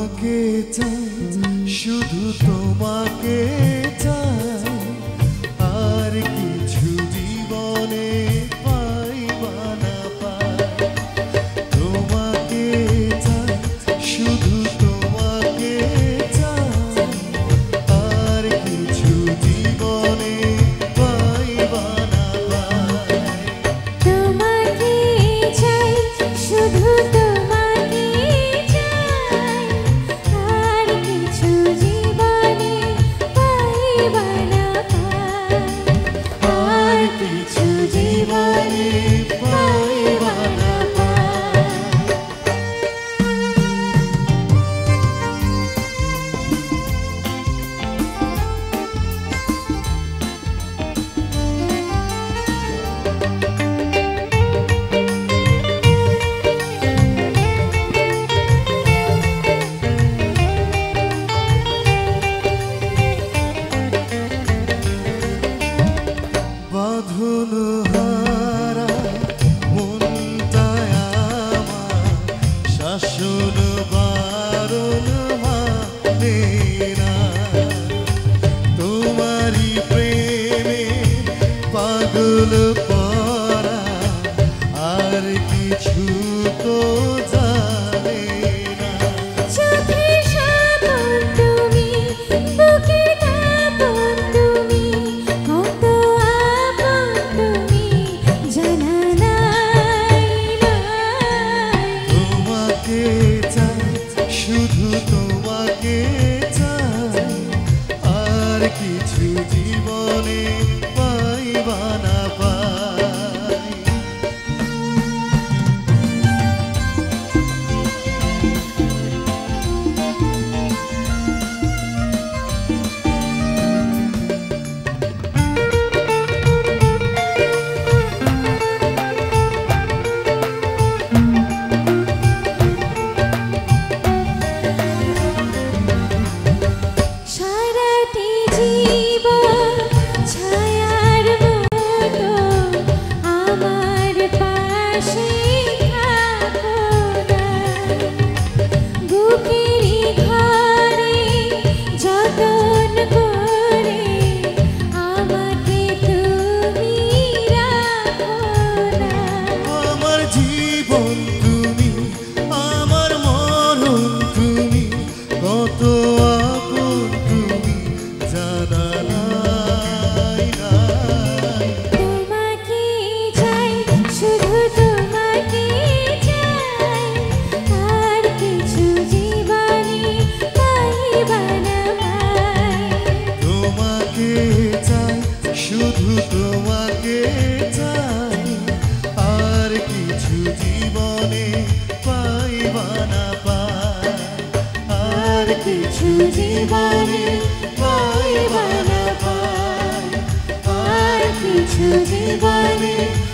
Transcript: তোমাকে চাই, শুধু তোমাকে চাই, আর কিছু জীবনে পাইবা না পাই। তোমাকে চাই, শুধু তোমাকে চাই, আর কিছু জীবনে পাইবা না পাই। তোমাকে চাই, শুধু I'll be